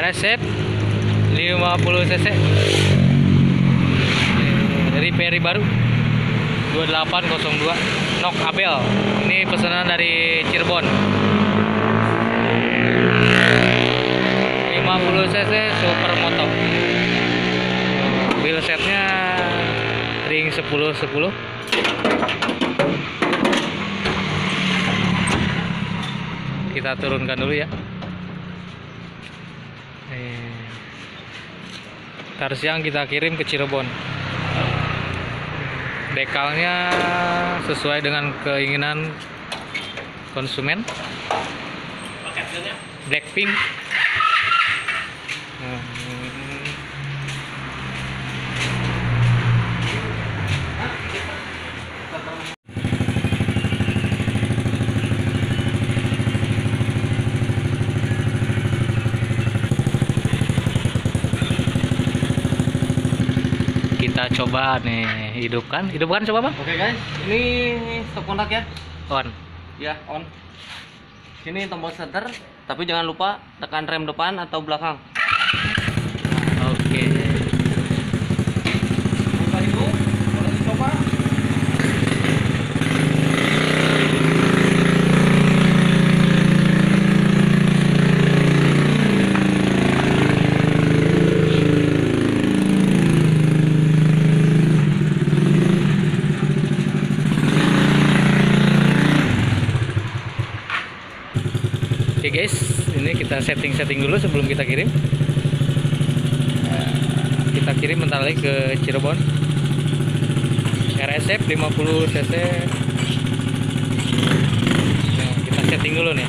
RSF 50 cc, dari peri baru 2802 Nokabel. Ini pesanan dari Cirebon, 50 cc supermoto. Wheel setnya ring 10-10. Kita turunkan dulu ya. Ntar siang kita kirim ke Cirebon. Dekalnya sesuai dengan keinginan konsumen. Black pink. Kita coba nih, hidupkan coba bang. Oke guys, ini stop kontak ya. On. Ya on. Ini tombol starter, tapi jangan lupa tekan rem depan atau belakang. Oke. Buka dulu, boleh dicoba. Oke guys, ini kita setting dulu sebelum kita kirim. Kita kirim bentar lagi ke Cirebon. RSF 50 cc. Nah, kita setting dulu nih.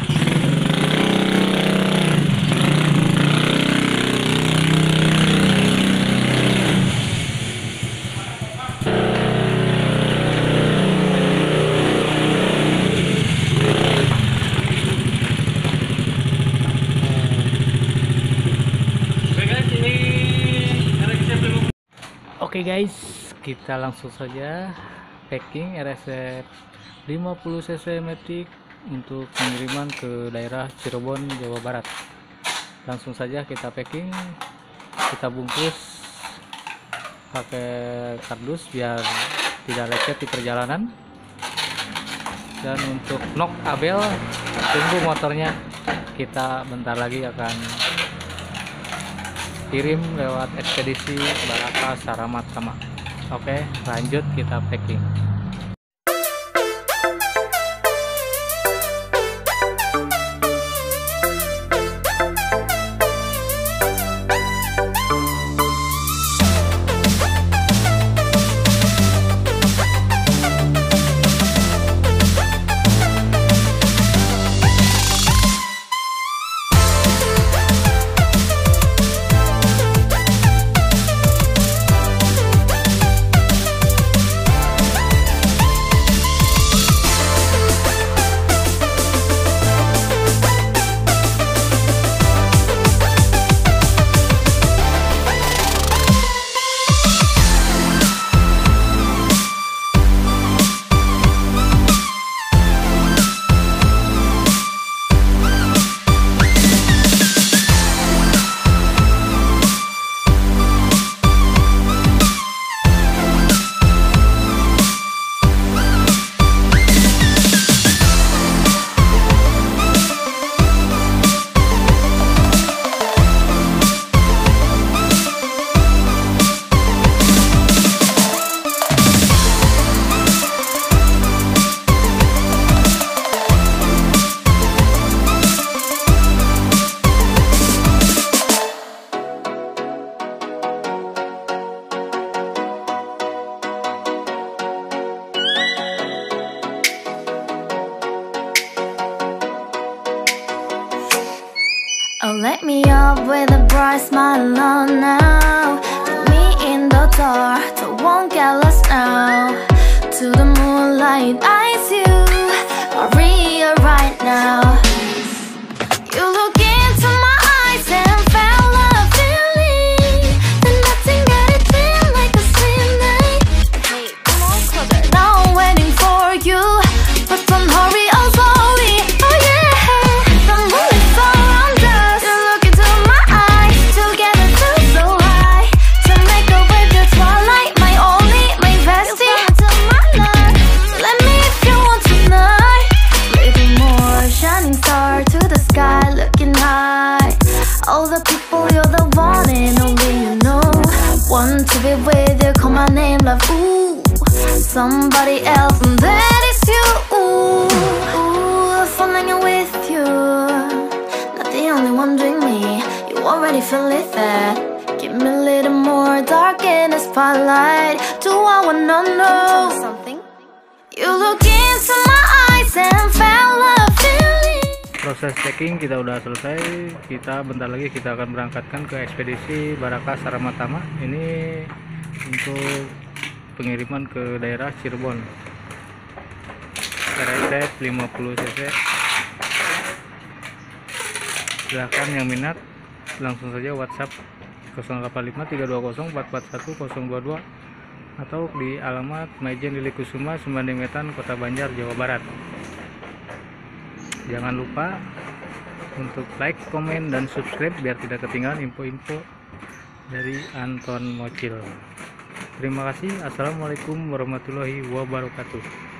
Oke guys, kita langsung saja packing RSF 50 cc matic untuk pengiriman ke daerah Cirebon, Jawa Barat. Langsung saja kita packing, kita bungkus pakai kardus biar tidak lecet di perjalanan. Dan untuk Nokabel, tunggu motornya, kita bentar lagi akan kirim lewat ekspedisi Baraka Saramatama. Oke, lanjut kita packing. Oh, let me up with a bright smile on now. Put me in the dark, I won't get lost now. To the moonlight, I see you, Maria, right now. You look into my eyes and fell a feeling that nothing got it in like a slim night. Hey, come on closer. Now I'm waiting for you, but don't hurry, oh sorry. Oh yeah. The moon is so. You look into my eyes. soar to the sky, looking high. All the people, you're the one and only, you know. Want to be with you, call my name, love, ooh. Somebody else, and that is you, ooh. Ooh, fun hanging with you. Not the only one doing me, you already feel it there. Give me a little more dark in the spotlight. Do I wanna know something? You look into my eyes and fell a feeling. Proses checking kita udah selesai. Kita bentar lagi kita akan berangkatkan ke ekspedisi Baraka Saramatama. Ini untuk pengiriman ke daerah Cirebon. RSF 50 cc. Silahkan yang minat langsung saja WhatsApp 085320441022 atau di alamat Mayjen Lili Kusuma, Sumbandemetan, Kota Banjar, Jawa Barat. Jangan lupa untuk like, komen, dan subscribe biar tidak ketinggalan info-info dari Anton Mocil. Terima kasih. Assalamualaikum warahmatullahi wabarakatuh.